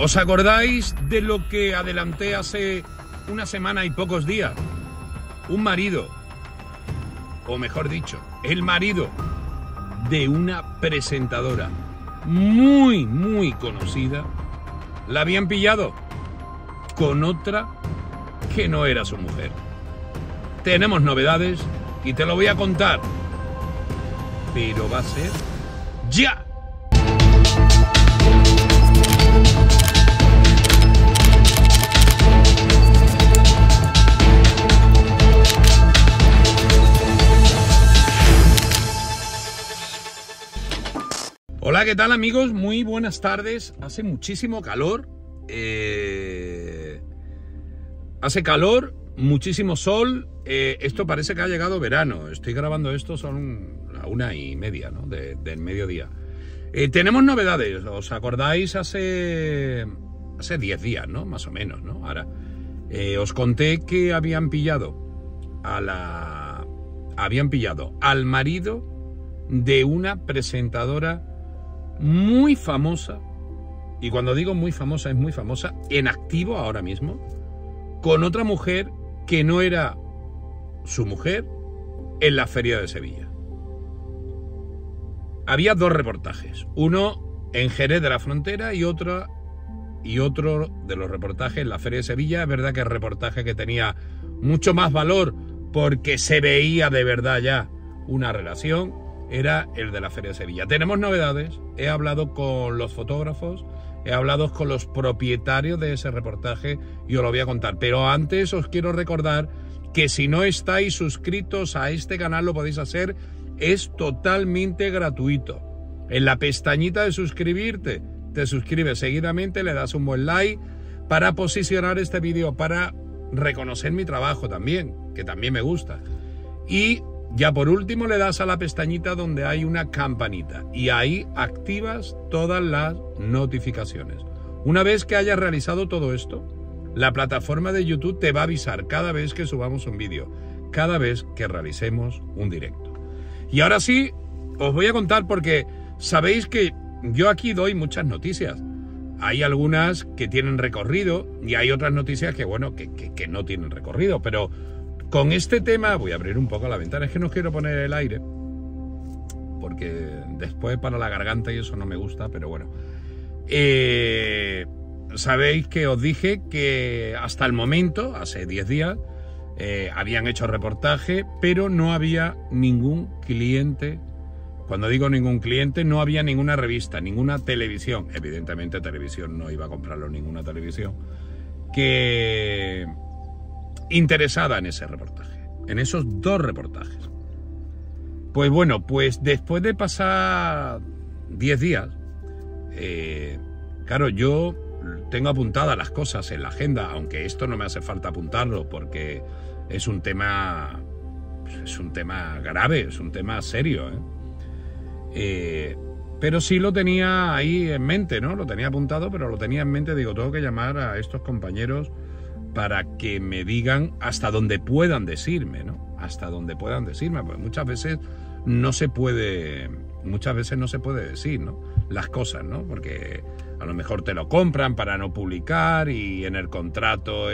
¿Os acordáis de lo que adelanté hace una semana y pocos días? Un marido, o mejor dicho, el marido de una presentadora muy, muy conocida, la habían pillado con otra que no era su mujer. Tenemos novedades y te lo voy a contar, pero va a ser ya. Hola, ¿qué tal, amigos? Muy buenas tardes. Hace muchísimo calor. Hace calor, muchísimo sol. Esto parece que ha llegado verano. Estoy grabando esto, son la 1:30, ¿no? Del mediodía. Tenemos novedades. ¿Os acordáis? Hace 10 días, ¿no? Más o menos, ¿no? Ahora, os conté que habían pillado al marido de una presentadora muy famosa, y cuando digo muy famosa, es muy famosa, en activo ahora mismo, con otra mujer que no era su mujer, en la Feria de Sevilla. Había dos reportajes, uno en Jerez de la Frontera y otro de los reportajes en la Feria de Sevilla. Es verdad que el reportaje que tenía mucho más valor, porque se veía de verdad ya una relación, era el de la Feria de Sevilla. Tenemos novedades, he hablado con los fotógrafos, he hablado con los propietarios de ese reportaje y os lo voy a contar. Pero antes os quiero recordar que si no estáis suscritos a este canal lo podéis hacer, es totalmente gratuito. En la pestañita de suscribirte, te suscribes seguidamente, le das un buen like para posicionar este vídeo, para reconocer mi trabajo también, que también me gusta. Y ya por último le das a la pestañita donde hay una campanita y ahí activas todas las notificaciones. Una vez que hayas realizado todo esto, la plataforma de YouTube te va a avisar cada vez que subamos un vídeo, cada vez que realicemos un directo. Y ahora sí, os voy a contar, porque sabéis que yo aquí doy muchas noticias. Hay algunas que tienen recorrido y hay otras noticias que, bueno, que no tienen recorrido, pero con este tema voy a abrir un poco la ventana. Es que no quiero poner el aire, porque después para la garganta y eso no me gusta, pero bueno. Sabéis que os dije que hasta el momento, hace 10 días, habían hecho reportaje, pero no había ningún cliente. Cuando digo ningún cliente, no había ninguna revista, ninguna televisión. Evidentemente televisión, no iba a comprarlo ninguna televisión que interesada en ese reportaje, en esos dos reportajes. Pues bueno, pues después de pasar 10 días, claro, yo tengo apuntadas las cosas en la agenda, aunque esto no me hace falta apuntarlo, porque es un tema grave, es un tema serio, ¿eh? Pero sí lo tenía ahí en mente, ¿no? Lo tenía apuntado, pero lo tenía en mente. Digo, tengo que llamar a estos compañeros para que me digan hasta donde puedan decirme, ¿no? Hasta donde puedan decirme, porque muchas veces no se puede decir, ¿no? Las cosas, ¿no? Porque a lo mejor te lo compran para no publicar y en el contrato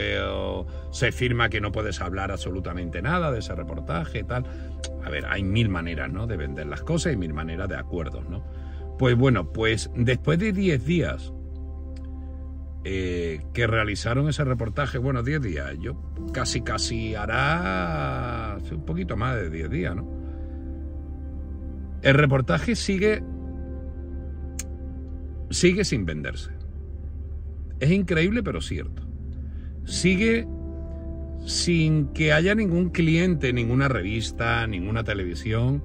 se firma que no puedes hablar absolutamente nada de ese reportaje y tal. A ver, hay mil maneras, ¿no? De vender las cosas y mil maneras de acuerdos, ¿no? Pues bueno, pues después de 10 días... que realizaron ese reportaje, bueno, 10 días, yo casi hará un poquito más de 10 días, ¿no? El reportaje sigue sin venderse. Es increíble, pero cierto. Sigue sin que haya ningún cliente, ninguna revista, ninguna televisión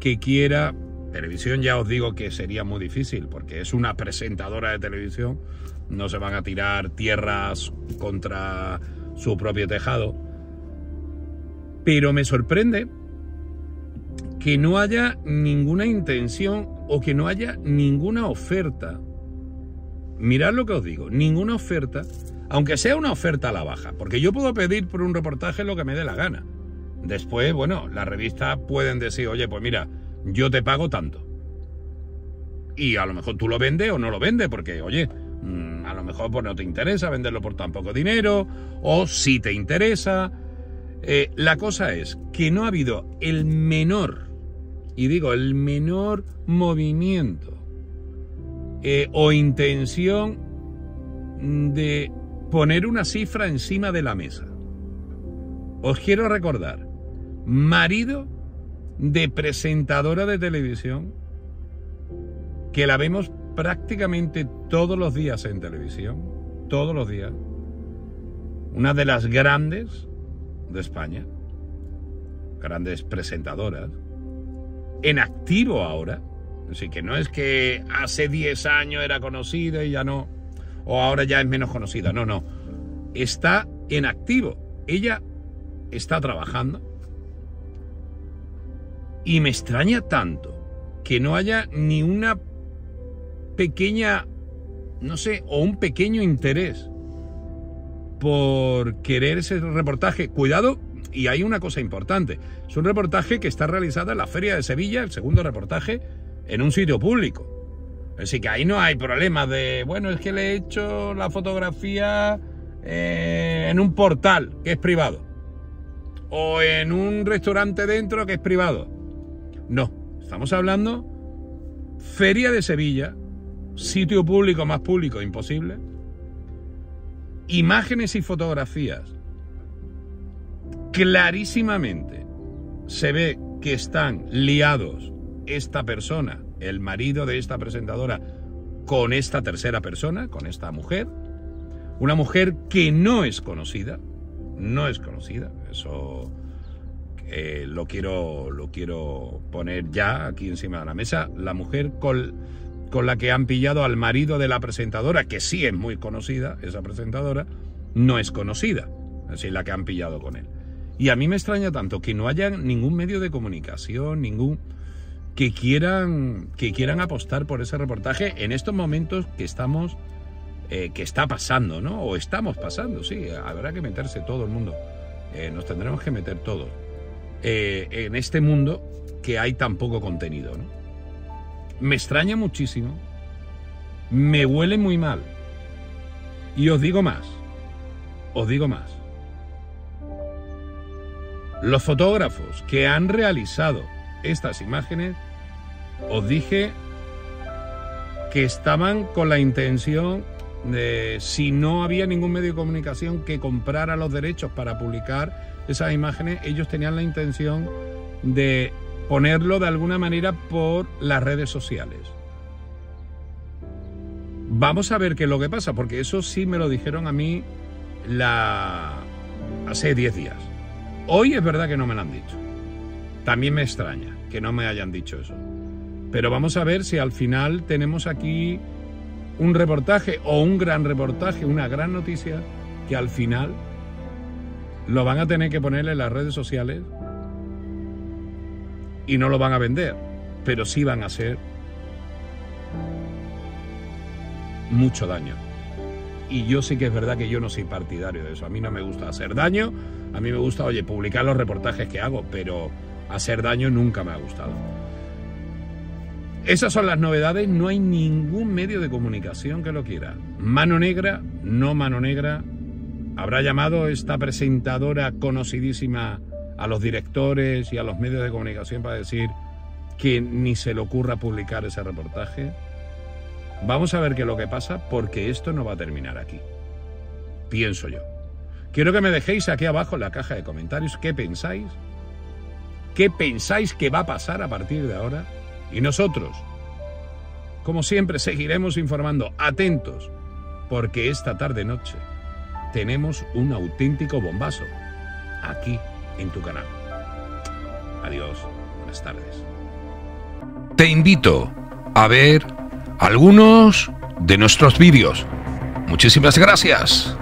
que quiera. Televisión ya os digo que sería muy difícil, porque es una presentadora de televisión, no se van a tirar tierras contra su propio tejado. Pero me sorprende que no haya ninguna intención o que no haya ninguna oferta. Mirad lo que os digo, ninguna oferta, aunque sea una oferta a la baja, porque yo puedo pedir por un reportaje lo que me dé la gana. Después, bueno, las revistas pueden decir, oye, pues mira, yo te pago tanto. Y a lo mejor tú lo vendes o no lo vendes, porque, oye, a lo mejor pues no te interesa venderlo por tan poco dinero, o si te interesa. La cosa es que no ha habido el menor, y digo el menor, movimiento o intención de poner una cifra encima de la mesa. Os quiero recordar, marido de presentadora de televisión, que la vemos prácticamente todos los días en televisión, todos los días, una de las grandes de España, grandes presentadoras, en activo ahora, así que no es que hace 10 años era conocida y ya no, o ahora ya es menos conocida, no, no, está en activo, ella está trabajando. Y me extraña tanto que no haya ni una pequeña, no sé, o un pequeño interés por querer ese reportaje. Cuidado, y hay una cosa importante. Es un reportaje que está realizado en la Feria de Sevilla, el segundo reportaje, en un sitio público. Así que ahí no hay problema de, bueno, es que le he hecho la fotografía en un portal que es privado, o en un restaurante dentro que es privado. No, estamos hablando Feria de Sevilla, sitio público, más público imposible, imágenes y fotografías. Clarísimamente se ve que están liados esta persona, el marido de esta presentadora, con esta tercera persona, con esta mujer, una mujer que no es conocida, no es conocida, eso lo quiero poner ya aquí encima de la mesa. La mujer con la que han pillado al marido de la presentadora, que sí es muy conocida, esa presentadora, no es conocida, así la que han pillado con él. Y a mí me extraña tanto que no haya ningún medio de comunicación, ningún que quieran apostar por ese reportaje en estos momentos que estamos... que está pasando, ¿no? O estamos pasando, sí, habrá que meterse todo el mundo, nos tendremos que meter todos en este mundo que hay tan poco contenido, ¿no? Me extraña muchísimo, me huele muy mal, y os digo más, los fotógrafos que han realizado estas imágenes, os dije que estaban con la intención de, si no había ningún medio de comunicación que comprara los derechos para publicar esas imágenes, ellos tenían la intención de ponerlo de alguna manera por las redes sociales. Vamos a ver qué es lo que pasa, porque eso sí me lo dijeron a mí hace 10 días. Hoy es verdad que no me lo han dicho. También me extraña que no me hayan dicho eso. Pero vamos a ver si al final tenemos aquí un reportaje, o un gran reportaje, una gran noticia, que al final lo van a tener que poner en las redes sociales y no lo van a vender, pero sí van a hacer mucho daño. Y yo sí que es verdad que yo no soy partidario de eso. A mí no me gusta hacer daño, a mí me gusta, oye, publicar los reportajes que hago, pero hacer daño nunca me ha gustado. Esas son las novedades, no hay ningún medio de comunicación que lo quiera. Mano negra, no mano negra, habrá llamado esta presentadora conocidísima a los directores y a los medios de comunicación para decir que ni se le ocurra publicar ese reportaje. Vamos a ver qué es lo que pasa, porque esto no va a terminar aquí, pienso yo. Quiero que me dejéis aquí abajo en la caja de comentarios qué pensáis que va a pasar a partir de ahora. Y nosotros, como siempre, seguiremos informando, atentos, porque esta tarde-noche tenemos un auténtico bombazo aquí en tu canal. Adiós, buenas tardes. Te invito a ver algunos de nuestros vídeos. Muchísimas gracias.